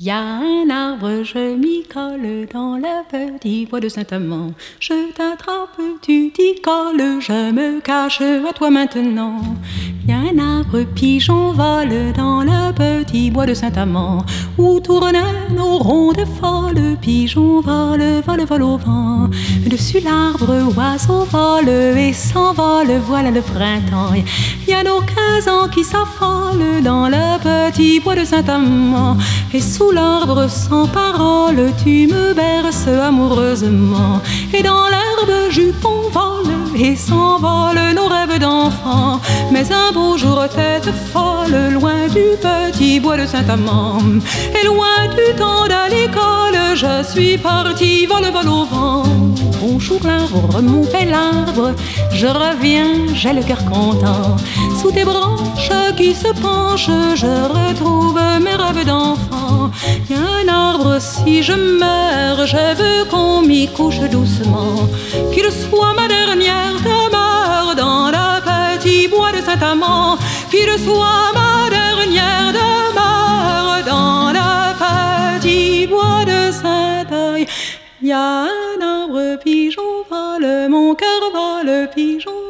Y a un arbre, je m'y colle dans le petit bois de Saint-Amand. Je t'attrape, tu t'y colles, je me cache à toi maintenant. Y a un arbre, pigeon vole dans le petit bois de Saint-Amand, où tournent nos rondes folles, pigeon vole, vole, vole au vent. Dessus l'arbre, oiseau vole et s'envole, voilà le printemps. Y a nos 15 ans qui s'affolent dans le petit bois de Saint-Amand. Et sous l'arbre sans parole, tu me berces amoureusement. Et dans l'herbe, jupons volent et s'envolent nos rêves d'enfants. Mais un beau jour, tête folle, loin du petit bois de Saint-Amand, et loin du temps de l'école, je suis partie, vole, vole au vent. Bonjour l'arbre, remontez l'arbre, je reviens, j'ai le cœur content. Sous tes branches qui se penchent, je retrouve mes rêves d'enfant. Y a un arbre, si je meurs, je veux qu'on m'y couche doucement, qu'il soit ma dernière demeure dans le petit bois de Saint-Amand, qu'il soit ma dernière demeure dans le petit bois de Saint-Amand. Y a un arbre, pigeon vole, mon cœur vole, pigeon